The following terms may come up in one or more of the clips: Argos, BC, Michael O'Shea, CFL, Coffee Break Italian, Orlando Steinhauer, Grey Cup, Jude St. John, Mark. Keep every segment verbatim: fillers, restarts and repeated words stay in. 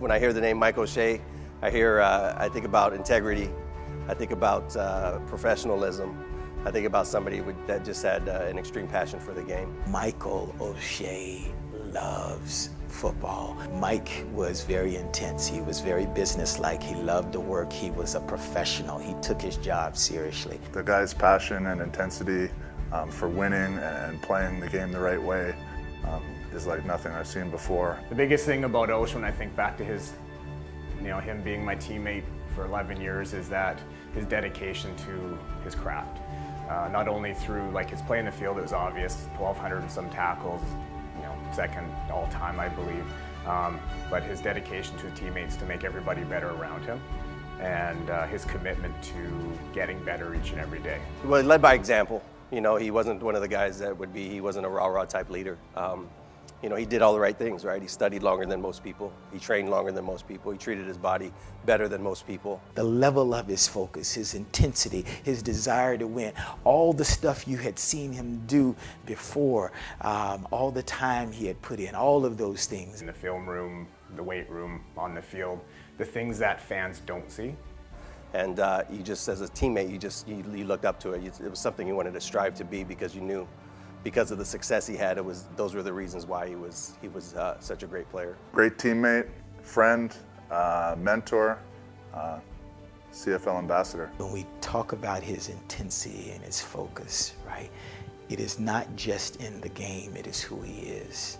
when I hear the name Michael O'Shea, I hear, uh, I think about integrity, I think about uh, professionalism, I think about somebody with, that just had uh, an extreme passion for the game. Michael O'Shea loves football. Mike was very intense. He was very businesslike. He loved to work. He was a professional. He took his job seriously. The guy's passion and intensity um, for winning and playing the game the right way um, is like nothing I've seen before. The biggest thing about Osh, when I think back to his, you know, him being my teammate for eleven years, is that his dedication to his craft. Uh, not only through like his play in the field, it was obvious, twelve hundred and some tackles, you know, second all-time, I believe, um, but his dedication to his teammates to make everybody better around him, and uh, his commitment to getting better each and every day. Well, he led by example. You know, he wasn't one of the guys that would be, he wasn't a rah-rah type leader. Um, you know, he did all the right things, right? He studied longer than most people. He trained longer than most people. He treated his body better than most people. The level of his focus, his intensity, his desire to win, all the stuff you had seen him do before, um, all the time he had put in, all of those things. In the film room, the weight room, on the field, the things that fans don't see. And uh, you just, as a teammate, you just, you, you looked up to it. It was something you wanted to strive to be because you knew, because of the success he had, it was, those were the reasons why he was, he was uh, such a great player. Great teammate, friend, uh, mentor, uh, C F L ambassador. When we talk about his intensity and his focus, right, it is not just in the game, it is who he is.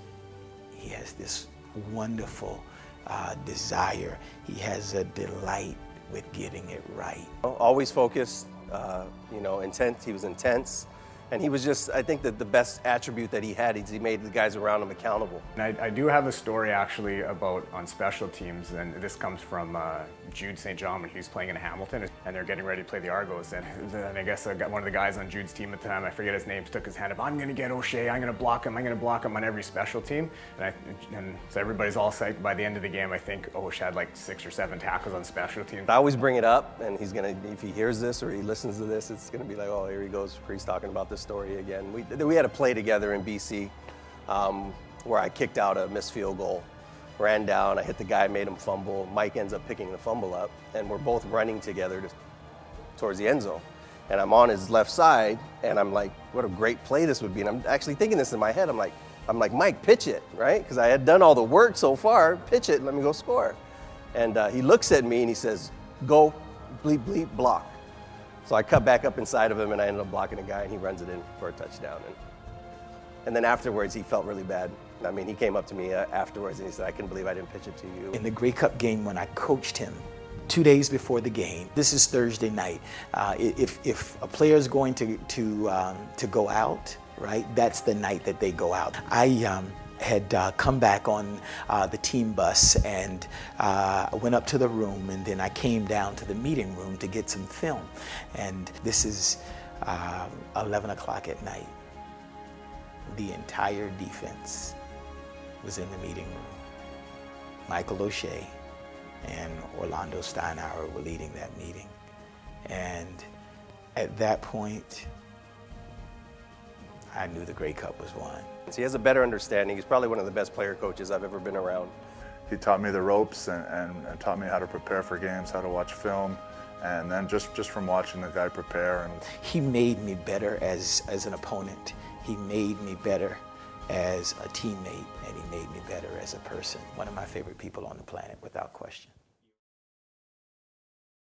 He has this wonderful uh, desire. He has a delight with getting it right. Always focused, uh, you know, intense. He was intense. And he was just, I think that the best attribute that he had is he made the guys around him accountable. And I, I do have a story actually about on special teams, and this comes from uh, Jude Saint John when he was playing in Hamilton, and they're getting ready to play the Argos. And, and I guess I got one of the guys on Jude's team at the time, I forget his name, stuck his hand up, I'm gonna get O'Shea, I'm gonna block him, I'm gonna block him on every special team. And, I, and so everybody's all psyched. By the end of the game, I think O'Shea had like six or seven tackles on special teams. I always bring it up, and he's gonna, if he hears this or he listens to this, it's gonna be like, oh, here he goes, he's talking about this story again. We, we had a play together in B C um, where I kicked out a missed field goal, ran down, I hit the guy, made him fumble. Mike ends up picking the fumble up, and we're both running together to, towards the end zone. And I'm on his left side, and I'm like, what a great play this would be. And I'm actually thinking this in my head. I'm like, I'm like, Mike, pitch it, right? Because I had done all the work so far, pitch it, let me go score. And uh, he looks at me and he says, go, bleep, bleep, block. So I cut back up inside of him, and I ended up blocking a guy, and he runs it in for a touchdown. And, and then afterwards, he felt really bad. I mean, he came up to me uh, afterwards, and he said, I couldn't believe I didn't pitch it to you. In the Grey Cup game, when I coached him, two days before the game, this is Thursday night, uh, if, if a player is going to, to, um, to go out, right, that's the night that they go out. I um, had uh, come back on uh, the team bus, and I uh, went up to the room, and then I came down to the meeting room to get some film. And this is uh, eleven o'clock at night. The entire defense was in the meeting room. Michael O'Shea and Orlando Steinhauer were leading that meeting. And at that point, I knew the Grey Cup was won. He has a better understanding. He's probably one of the best player coaches I've ever been around. He taught me the ropes and, and, and taught me how to prepare for games, how to watch film, and then just, just from watching the guy prepare. And he made me better as, as an opponent. He made me better as a teammate, and he made me better as a person. One of my favorite people on the planet, without question.